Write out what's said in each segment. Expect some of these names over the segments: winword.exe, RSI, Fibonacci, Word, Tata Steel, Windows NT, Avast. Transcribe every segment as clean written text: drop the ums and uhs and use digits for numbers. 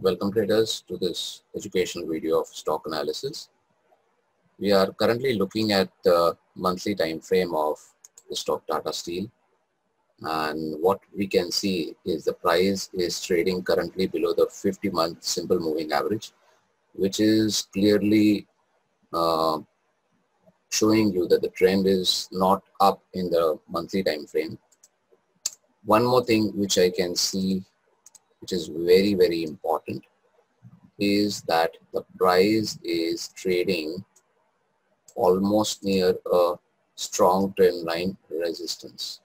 Welcome traders to this education video of stock analysis. We are currently looking at the monthly time frame of the stock Tata Steel, and what we can see is the price is trading currently below the 50-month simple moving average, which is clearly showing you that the trend is not up in the monthly time frame. One more thing which I can see, which is very, very important, is that the price is trading almost near a strong trendline resistance.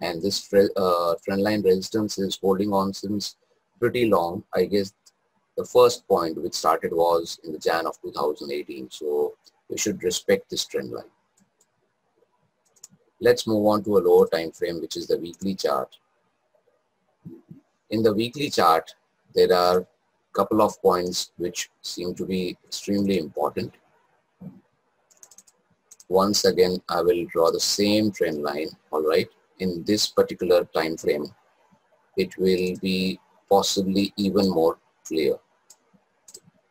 And this trendline resistance is holding on since pretty long. I guess the first point which started was in the Jan of 2018. So we should respect this trendline. Let's move on to a lower time frame, which is the weekly chart. In the weekly chart, there are a couple of points which seem to be extremely important. Once again, I will draw the same trend line, all right? In this particular time frame, it will be possibly even more clear.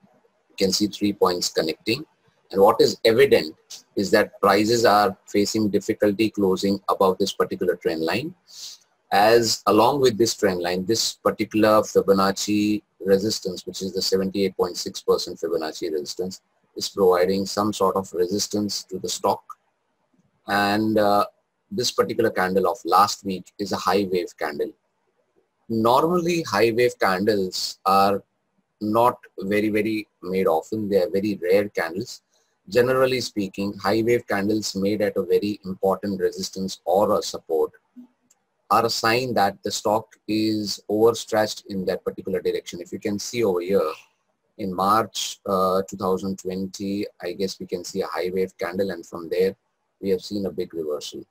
You can see 3 points connecting. And what is evident is that prices are facing difficulty closing above this particular trend line. As along with this trend line, this particular Fibonacci resistance, which is the 78.6% Fibonacci resistance, is providing some sort of resistance to the stock. And this particular candle of last week is a high wave candle. Normally, high wave candles are not very, very made often. They are very rare candles. Generally speaking, high wave candles made at a very important resistance or a support are a sign that the stock is overstretched in that particular direction. If you can see over here, in March 2020, I guess we can see a high wave candle, and from there, we have seen a big reversal.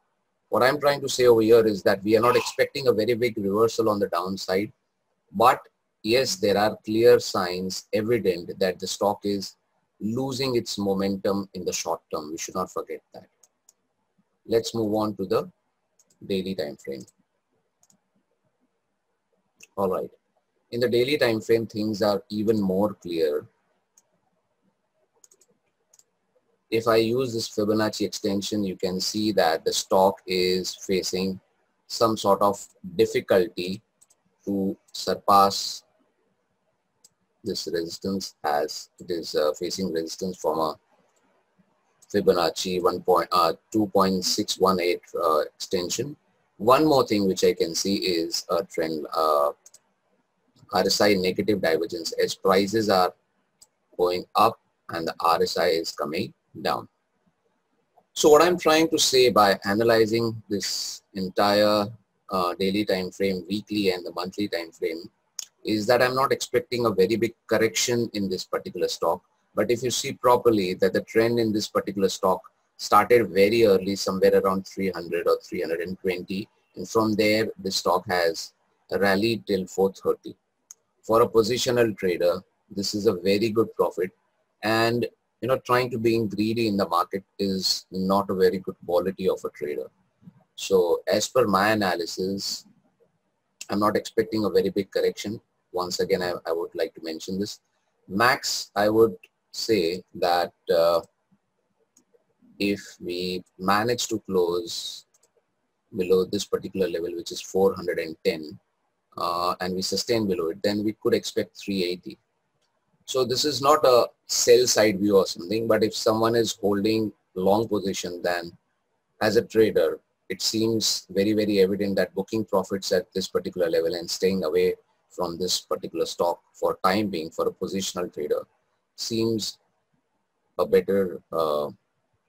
What I'm trying to say over here is that we are not expecting a very big reversal on the downside, but yes, there are clear signs evident that the stock is losing its momentum in the short term. We should not forget that. Let's move on to the daily time frame. All right, in the daily time frame, things are even more clear. If I use this Fibonacci extension, you can see that the stock is facing some sort of difficulty to surpass this resistance, as it is facing resistance from a Fibonacci 2.618 extension. One more thing which I can see is a trend RSI negative divergence, as prices are going up and the RSI is coming down. So what I'm trying to say by analyzing this entire daily time frame, weekly and the monthly time frame, is that I'm not expecting a very big correction in this particular stock. But if you see properly, that the trend in this particular stock started very early, somewhere around 300 or 320. And from there, the stock has rallied till 430. For a positional trader, this is a very good profit. And you know, trying to be greedy in the market is not a very good quality of a trader. So as per my analysis, I'm not expecting a very big correction. Once again, I would like to mention this. Max, I would say that if we manage to close below this particular level, which is 410, and we sustain below it, then we could expect 380. So this is not a sell side view or something, but if someone is holding long position, then as a trader, it seems very, very evident that booking profits at this particular level and staying away from this particular stock for time being for a positional trader seems a better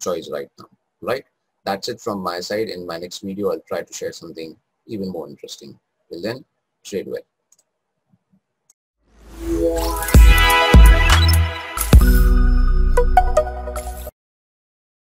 choice right now, right? That's it from my side. In my next video, I'll try to share something even more interesting. Till then, trade well.